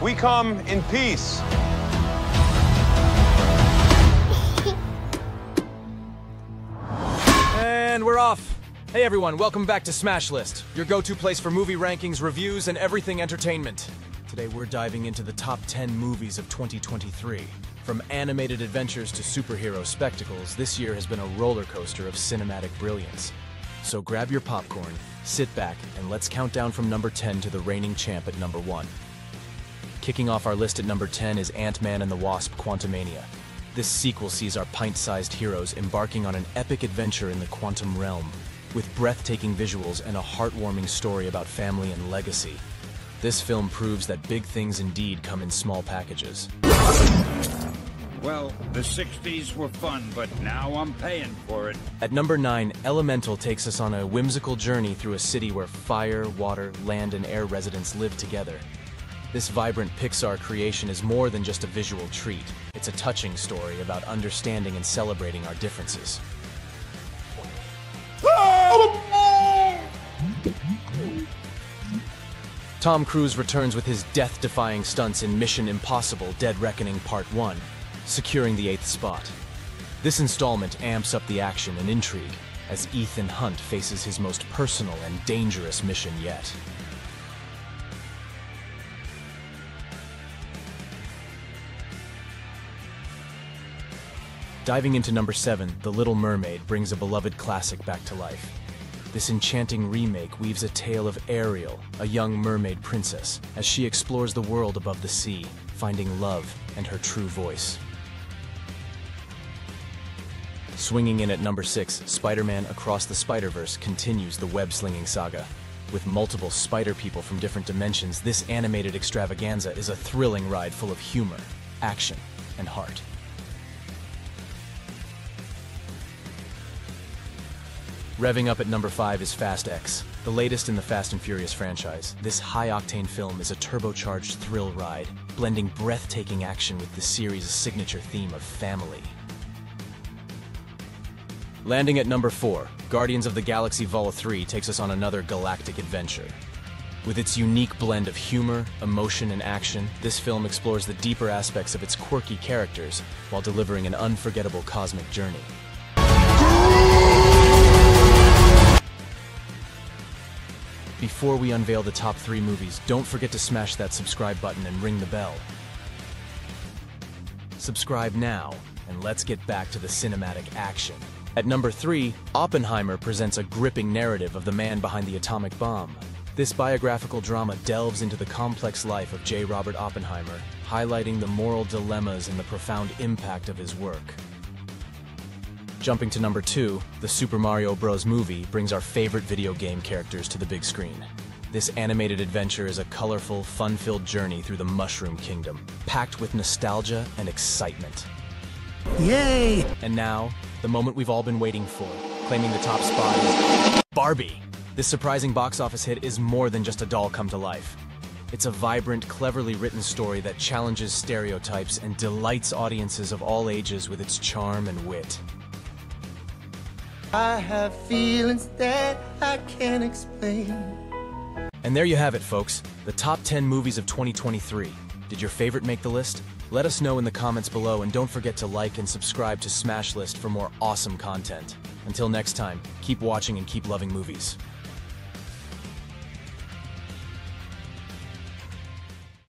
We come in peace. And we're off. Hey everyone, welcome back to Smash List, your go-to place for movie rankings, reviews, and everything entertainment. Today we're diving into the top 10 movies of 2023. From animated adventures to superhero spectacles, this year has been a roller coaster of cinematic brilliance. So grab your popcorn, sit back, and let's count down from number 10 to the reigning champ at number 1. Kicking off our list at number 10 is Ant-Man and the Wasp Quantumania. This sequel sees our pint-sized heroes embarking on an epic adventure in the quantum realm, with breathtaking visuals and a heartwarming story about family and legacy. This film proves that big things indeed come in small packages. Well, the 60s were fun, but now I'm paying for it. At number 9, Elemental takes us on a whimsical journey through a city where fire, water, land, and air residents live together. This vibrant Pixar creation is more than just a visual treat. It's a touching story about understanding and celebrating our differences. Tom Cruise returns with his death-defying stunts in Mission Impossible Dead Reckoning Part 1, securing the 8th spot. This installment amps up the action and intrigue as Ethan Hunt faces his most personal and dangerous mission yet. Diving into number 7, The Little Mermaid brings a beloved classic back to life. This enchanting remake weaves a tale of Ariel, a young mermaid princess, as she explores the world above the sea, finding love and her true voice. Swinging in at number 6, Spider-Man Across the Spider-Verse continues the web-slinging saga. With multiple spider people from different dimensions, this animated extravaganza is a thrilling ride full of humor, action, and heart. Revving up at number 5 is Fast X, the latest in the Fast and Furious franchise. This high-octane film is a turbocharged thrill ride, blending breathtaking action with the series' signature theme of family. Landing at number 4, Guardians of the Galaxy Vol. 3 takes us on another galactic adventure. With its unique blend of humor, emotion, and action, this film explores the deeper aspects of its quirky characters while delivering an unforgettable cosmic journey. Before we unveil the top 3 movies, don't forget to smash that subscribe button and ring the bell. Subscribe now, and let's get back to the cinematic action. At number 3, Oppenheimer presents a gripping narrative of the man behind the atomic bomb. This biographical drama delves into the complex life of J. Robert Oppenheimer, highlighting the moral dilemmas and the profound impact of his work. Jumping to number 2, the Super Mario Bros. Movie brings our favorite video game characters to the big screen. This animated adventure is a colorful, fun-filled journey through the Mushroom Kingdom, packed with nostalgia and excitement. Yay! And now, the moment we've all been waiting for, claiming the top spot is Barbie! This surprising box office hit is more than just a doll come to life. It's a vibrant, cleverly written story that challenges stereotypes and delights audiences of all ages with its charm and wit. I have feelings that I can't explain. And there you have it, folks. The top 10 movies of 2023. Did your favorite make the list? Let us know in the comments below, and don't forget to like and subscribe to Smash List for more awesome content. Until next time, keep watching and keep loving movies.